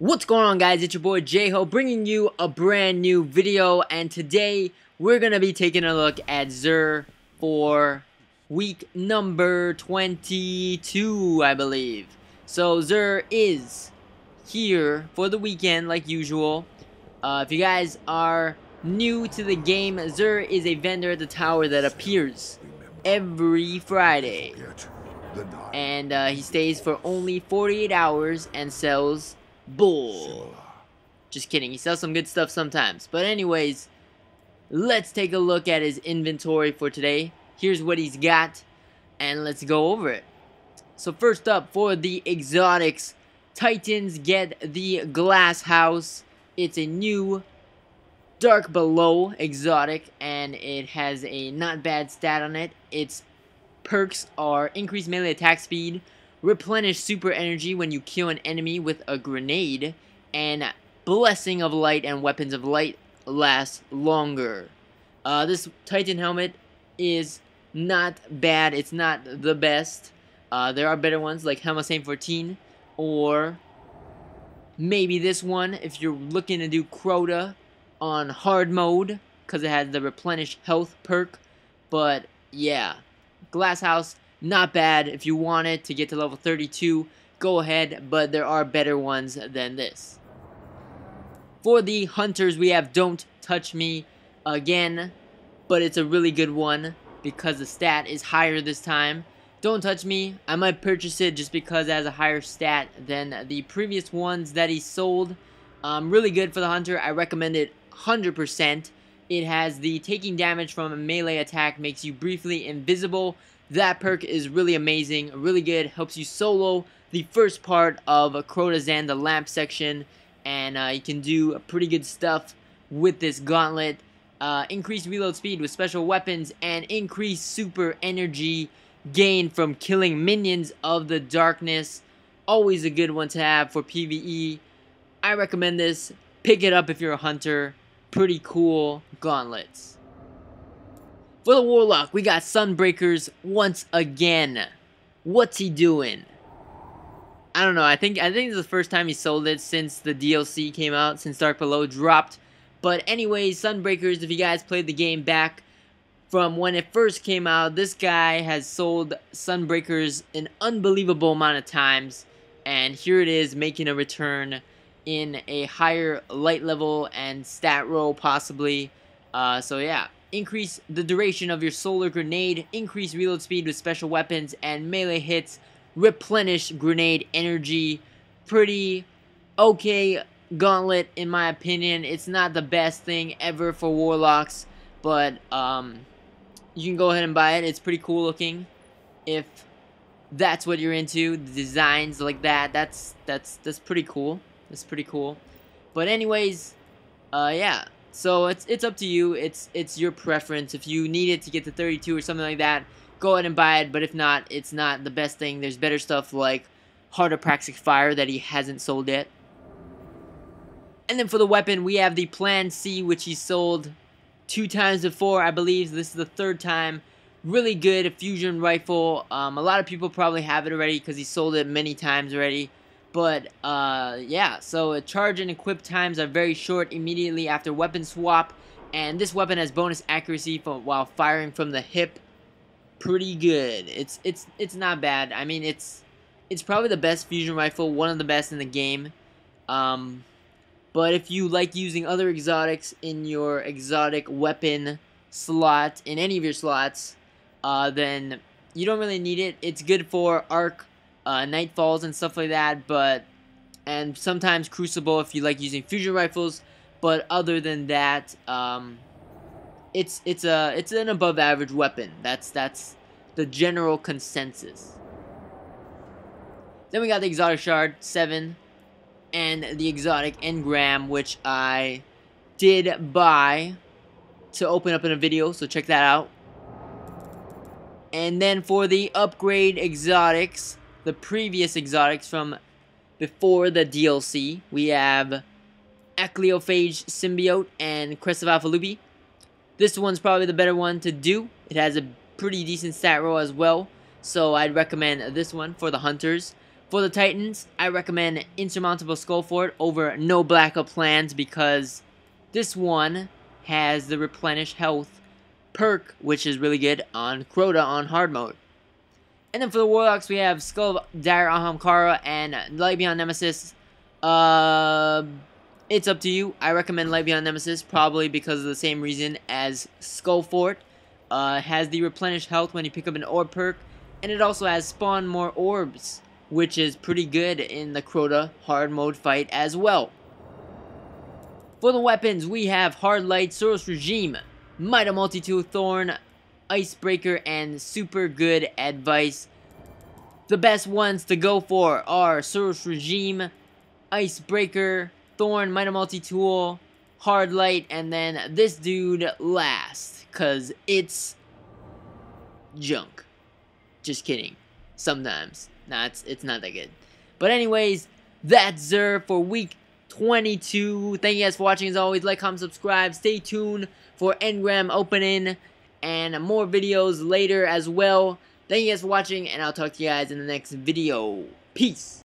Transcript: What's going on, guys? It's your boy J-Ho bringing you a brand new video, and today we're going to be taking a look at Xur for week number 22, I believe. So Xur is here for the weekend like usual. If you guys are new to the game, Xur is a vendor at the tower that appears every Friday. And he stays for only 48 hours and sells bull. Just kidding, he sells some good stuff sometimes. But anyways, let's take a look at his inventory for today. Here's what he's got, and let's go over it. So first up, for the exotics, Titans get the Glasshouse. It's a new Dark Below exotic, and it has a not bad stat on it. Its perks are increased melee attack speed, replenish super energy when you kill an enemy with a grenade, and Blessing of Light and Weapons of Light last longer. This Titan helmet is not bad. It's not the best. There are better ones like Helm of Saint 14, or maybe this one if you're looking to do Crota on hard mode, because it has the replenish health perk. But yeah, Glasshouse, not bad. If you want it to get to level 32, go ahead, but there are better ones than this. For the hunters, we have Don't Touch Me again, but it's a really good one because the stat is higher this time. Don't Touch Me, I might purchase it just because it has a higher stat than the previous ones that he sold. Really good for the hunter. I recommend it 100%. It has the taking damage from a melee attack makes you briefly invisible. That perk is really amazing, really good, helps you solo the first part of Crota's End, the lamp section, and you can do pretty good stuff with this gauntlet. Increased reload speed with special weapons and increased super energy gain from killing minions of the darkness. Always a good one to have for PvE. I recommend this. Pick it up if you're a hunter. Pretty cool gauntlets. For the Warlock, we got Sunbreakers once again. What's he doing? I don't know. I think this is the first time he sold it since the DLC came out, since Dark Below dropped. But anyways, Sunbreakers, if you guys played the game back from when it first came out, this guy has sold Sunbreakers an unbelievable amount of times. And here it is making a return in a higher light level and stat roll possibly. So yeah. Increase the duration of your solar grenade, increase reload speed with special weapons and melee hits, replenish grenade energy. Pretty okay gauntlet in my opinion. It's not the best thing ever for Warlocks, but you can go ahead and buy it. It's pretty cool looking if that's what you're into. The designs like that, that's pretty cool. That's pretty cool. But anyways, yeah. So it's up to you. It's your preference. If you need it to get to 32 or something like that, go ahead and buy it. But if not, it's not the best thing. There's better stuff like Heart of Praxic Fire that he hasn't sold yet. And then for the weapon, we have the Plan C, which he sold 2 times before, I believe. This is the 3rd time. Really good, a fusion rifle. A lot of people probably have it already because he sold it many times already. But, yeah, so charge and equip times are very short immediately after weapon swap. And this weapon has bonus accuracy while firing from the hip. Pretty good. It's not bad. I mean, it's probably the best fusion rifle, one of the best in the game. But if you like using other exotics in your exotic weapon slot, in any of your slots, then you don't really need it. It's good for arc, Nightfalls and stuff like that, but and sometimes Crucible if you like using fusion rifles. But other than that, it's an above average weapon. That's the general consensus. Then we got the exotic shard 7 and the exotic engram, which I did buy to open up in a video, so check that out. And then for the upgrade exotics, the previous exotics from before the DLC, we have Ecleophage Symbiote and Crest of Alpha Lupi. This one's probably the better one to do. It has a pretty decent stat roll as well, so I'd recommend this one for the hunters. For the Titans, I recommend Insurmountable Skull Fort over No Black-Up Plans because this one has the Replenish Health perk, which is really good on Crota on hard mode. And then for the Warlocks, we have Skull of Dire Ahamkara and Light Beyond Nemesis. It's up to you. I recommend Light Beyond Nemesis probably because of the same reason as Skull Fort. Has the Replenish Health when you pick up an orb perk, and it also has Spawn More Orbs, which is pretty good in the Crota hard mode fight as well. For the weapons, we have Hard Light, Suros Regime, Might of Multitude, Thorn, Icebreaker, and super good advice. The best ones to go for are Suros Regime, Icebreaker, Thorn, Might of Multitude, Hard Light, and then this dude last, cause it's junk. Just kidding. Sometimes. Nah, it's not that good. But anyways, that's Xur for week 22. Thank you guys for watching. As always, like, comment, subscribe. Stay tuned for Engram opening and more videos later as well. Thank you guys for watching, and I'll talk to you guys in the next video. Peace.